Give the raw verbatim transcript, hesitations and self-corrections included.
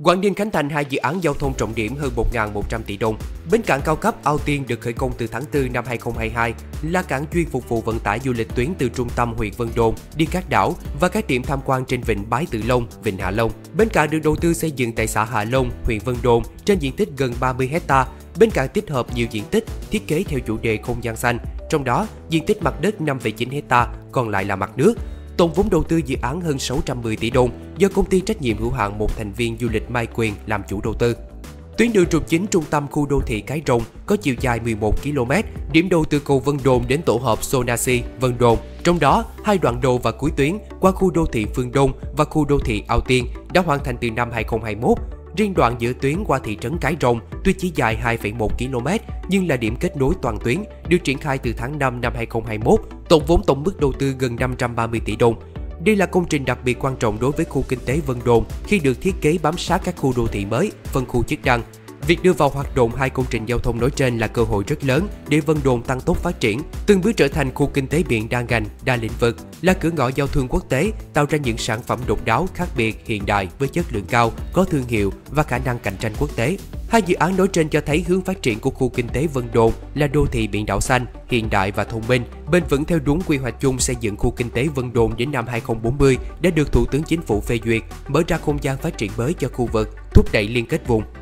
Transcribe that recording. Quảng Ninh khánh thành hai dự án giao thông trọng điểm hơn một nghìn một trăm tỷ đồng. Bến cảng cao cấp Ao Tiên được khởi công từ tháng tư năm hai nghìn không trăm hai mươi hai, là cảng chuyên phục vụ vận tải du lịch tuyến từ trung tâm huyện Vân Đồn đi các đảo và các điểm tham quan trên vịnh Bái Tử Long, vịnh Hạ Long. Bến cảng được đầu tư xây dựng tại xã Hạ Long, huyện Vân Đồn trên diện tích gần ba mươi héc ta. Bến cảng tích hợp nhiều diện tích thiết kế theo chủ đề không gian xanh, trong đó diện tích mặt đất năm phẩy chín héc ta, còn lại là mặt nước. Tổng vốn đầu tư dự án hơn sáu trăm mười tỷ đồng do công ty trách nhiệm hữu hạn một thành viên du lịch Mai Quyền làm chủ đầu tư. Tuyến đường trục chính trung tâm khu đô thị Cái Rồng có chiều dài mười một ki lô mét, điểm đầu từ cầu Vân Đồn đến tổ hợp Sonasi Vân Đồn. Trong đó, hai đoạn đầu và cuối tuyến qua khu đô thị Phương Đông và khu đô thị Ao Tiên đã hoàn thành từ năm hai nghìn không trăm hai mươi mốt. Riêng đoạn giữa tuyến qua thị trấn Cái Rồng tuy chỉ dài hai phẩy một ki lô mét nhưng là điểm kết nối toàn tuyến, được triển khai từ tháng năm năm hai nghìn không trăm hai mươi mốt, tổng vốn tổng mức đầu tư gần năm trăm ba mươi tỷ đồng. Đây là công trình đặc biệt quan trọng đối với khu kinh tế Vân Đồn khi được thiết kế bám sát các khu đô thị mới, phân khu chức năng. Việc đưa vào hoạt động hai công trình giao thông nói trên là cơ hội rất lớn để Vân Đồn tăng tốc phát triển, từng bước trở thành khu kinh tế biển đa ngành, đa lĩnh vực, là cửa ngõ giao thương quốc tế, tạo ra những sản phẩm độc đáo, khác biệt, hiện đại với chất lượng cao, có thương hiệu và khả năng cạnh tranh quốc tế. Hai dự án nói trên cho thấy hướng phát triển của khu kinh tế Vân Đồn là đô thị biển đảo xanh, hiện đại và thông minh, bền vững theo đúng quy hoạch chung xây dựng khu kinh tế Vân Đồn đến năm hai nghìn không trăm bốn mươi đã được Thủ tướng Chính phủ phê duyệt, mở ra không gian phát triển mới cho khu vực, thúc đẩy liên kết vùng.